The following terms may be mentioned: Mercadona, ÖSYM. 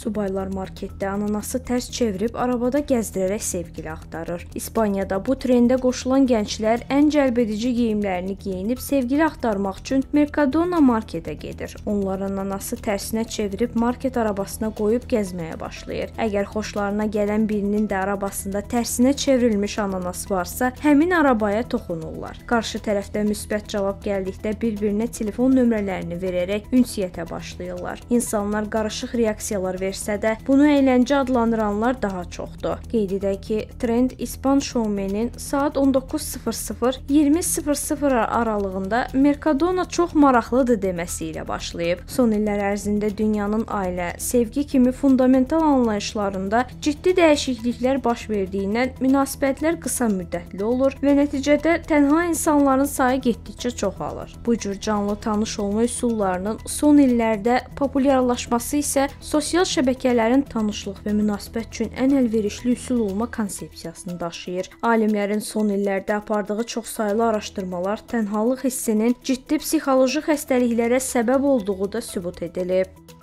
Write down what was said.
Subaylar marketdə ananası tərs çevirib arabada gəzdirərək sevgili axtarır. İspaniyada bu trendə qoşulan gənclər ən cəlbedici geyimlərini geyinib sevgili axtarmaq üçün Mercadona marketə gedir. Onların ananası tərsinə çevirib market arabasına qoyub gəzməyə başlayır. Əgər xoşlarına gələn birinin də arabasında tərsinə çevrilmiş ananas varsa, həmin arabaya toxunurlar. Qarşı tərəfdə müsbət cavab gəldikdə bir-birinə telefon nömrələrini verərək ünsiyyətə başlayırlar. İnsanlar qarışıq reaksiyalar versə də, bunu əyləncə adlandıranlar daha çoxdur. Qeyd edək ki, trend İspan şoumenin saat 19:00-20:00 aralığında Mercadona çox maraqlıdır deməsi ilə başlayıb. Son illər ərzində dünyanın ailə, sevgi kimi fundamental anlayışlarında ciddi dəyişikliklər baş verdiyindən münasibətlər qısa müddətli olur və nəticədə tənha insanların sayı getdikcə çoxalır. Bu cür canlı tanış olma üsullarının son illərdə populyarlaşması isə sosial şəbəkələrin tanışlıq və münasibət üçün ən əlverişli üsul olma konsepsiyasını daşıyır. Alimlərin son illərdə apardığı çoxsaylı araşdırmalar tənhalıq hissinin ciddi psixoloji xəstəliklərə səbəb olduğu da sübut edilib.